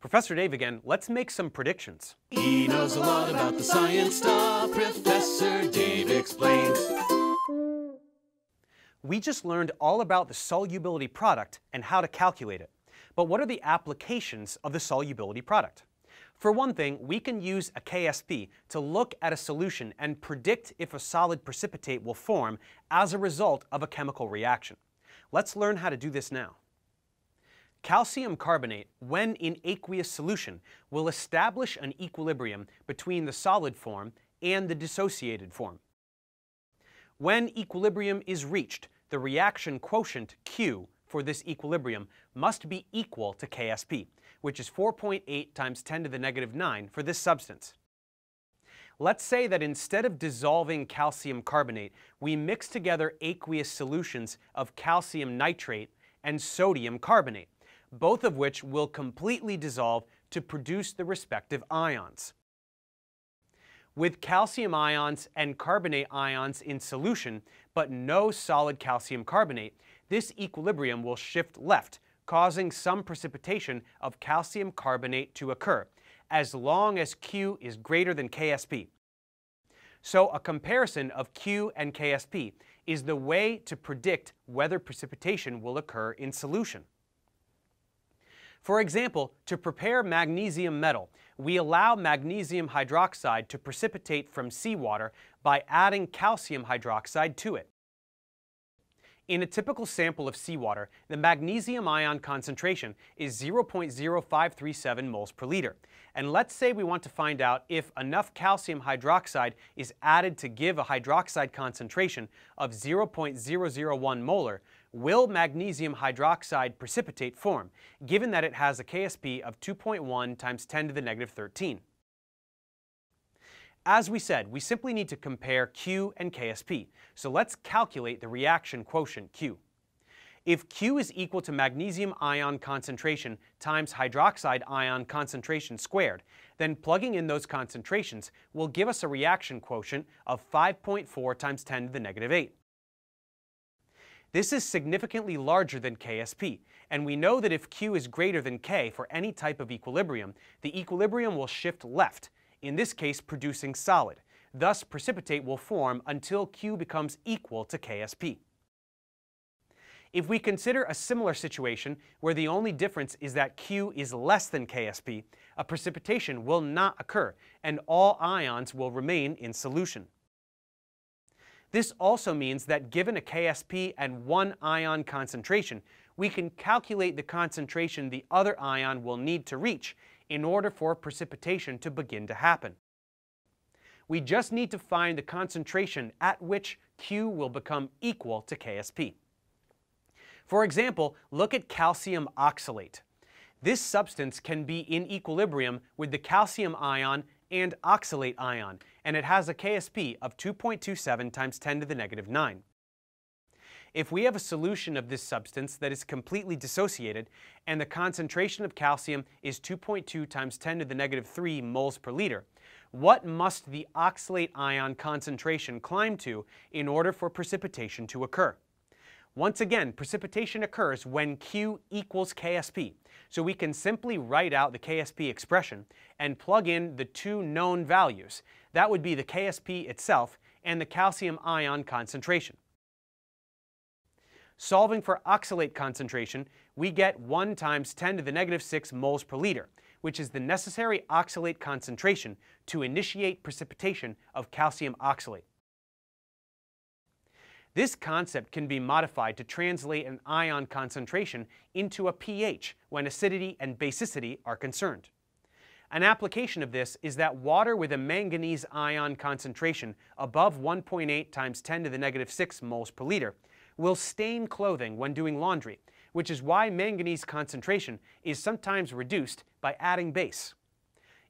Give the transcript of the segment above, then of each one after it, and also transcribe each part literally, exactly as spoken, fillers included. Professor Dave again. Let's make some predictions. He knows a lot about the science stuff. Professor Dave Explains. We just learned all about the solubility product and how to calculate it. But what are the applications of the solubility product? For one thing, we can use a K S P to look at a solution and predict if a solid precipitate will form as a result of a chemical reaction. Let's learn how to do this now. Calcium carbonate, when in aqueous solution, will establish an equilibrium between the solid form and the dissociated form. When equilibrium is reached, the reaction quotient Q for this equilibrium must be equal to K S P, which is four point eight times ten to the negative nine for this substance. Let's say that instead of dissolving calcium carbonate, we mix together aqueous solutions of calcium nitrate and sodium carbonate, both of which will completely dissolve to produce the respective ions. With calcium ions and carbonate ions in solution, but no solid calcium carbonate, this equilibrium will shift left, causing some precipitation of calcium carbonate to occur, as long as Q is greater than K S P. So a comparison of Q and K S P is the way to predict whether precipitation will occur in solution. For example, to prepare magnesium metal, we allow magnesium hydroxide to precipitate from seawater by adding calcium hydroxide to it. In a typical sample of seawater, the magnesium ion concentration is zero point zero five three seven moles per liter. And let's say we want to find out if enough calcium hydroxide is added to give a hydroxide concentration of zero point zero zero one molar, will magnesium hydroxide precipitate form, given that it has a K S P of two point one times ten to the negative thirteen? As we said, we simply need to compare Q and K S P, so let's calculate the reaction quotient Q. If Q is equal to magnesium ion concentration times hydroxide ion concentration squared, then plugging in those concentrations will give us a reaction quotient of five point four times ten to the negative eight. This is significantly larger than K S P, and we know that if Q is greater than K for any type of equilibrium, the equilibrium will shift left, in this case producing solid. Thus, precipitate will form until Q becomes equal to K S P. If we consider a similar situation where the only difference is that Q is less than K S P, a precipitation will not occur, and all ions will remain in solution. This also means that given a K S P and one ion concentration, we can calculate the concentration the other ion will need to reach in order for precipitation to begin to happen. We just need to find the concentration at which Q will become equal to K S P. For example, look at calcium oxalate. This substance can be in equilibrium with the calcium ion and oxalate ion, and it has a K S P of two point two seven times ten to the negative nine. If we have a solution of this substance that is completely dissociated and the concentration of calcium is two point two times ten to the negative three moles per liter, what must the oxalate ion concentration climb to in order for precipitation to occur? Once again, precipitation occurs when Q equals K S P, so we can simply write out the K S P expression and plug in the two known values. That would be the K S P itself and the calcium ion concentration. Solving for oxalate concentration, we get one times ten to the negative six moles per liter, which is the necessary oxalate concentration to initiate precipitation of calcium oxalate. This concept can be modified to translate an ion concentration into a pH when acidity and basicity are concerned. An application of this is that water with a manganese ion concentration above one point eight times ten to the negative six moles per liter will stain clothing when doing laundry, which is why manganese concentration is sometimes reduced by adding base.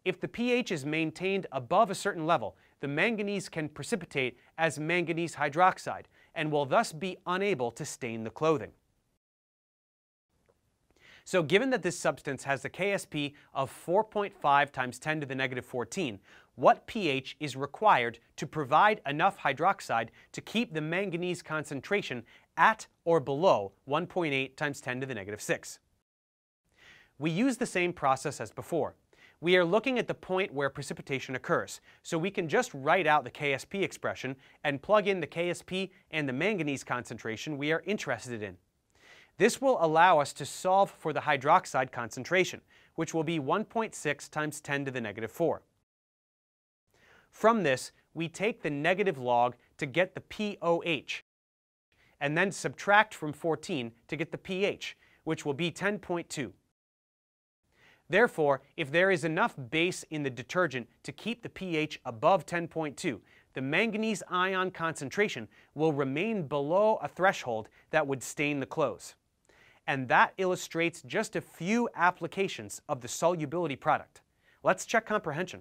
If the pH is maintained above a certain level, the manganese can precipitate as manganese hydroxide, and will thus be unable to stain the clothing. So given that this substance has a K S P of four point five times ten to the negative fourteen, what pH is required to provide enough hydroxide to keep the manganese concentration at or below one point eight times ten to the negative six? We use the same process as before. We are looking at the point where precipitation occurs, so we can just write out the K S P expression and plug in the K S P and the manganese concentration we are interested in. This will allow us to solve for the hydroxide concentration, which will be one point six times ten to the negative four. From this, we take the negative log to get the P O H, and then subtract from fourteen to get the pH, which will be ten point two. Therefore, if there is enough base in the detergent to keep the pH above ten point two, the manganese ion concentration will remain below a threshold that would stain the clothes. And that illustrates just a few applications of the solubility product. Let's check comprehension.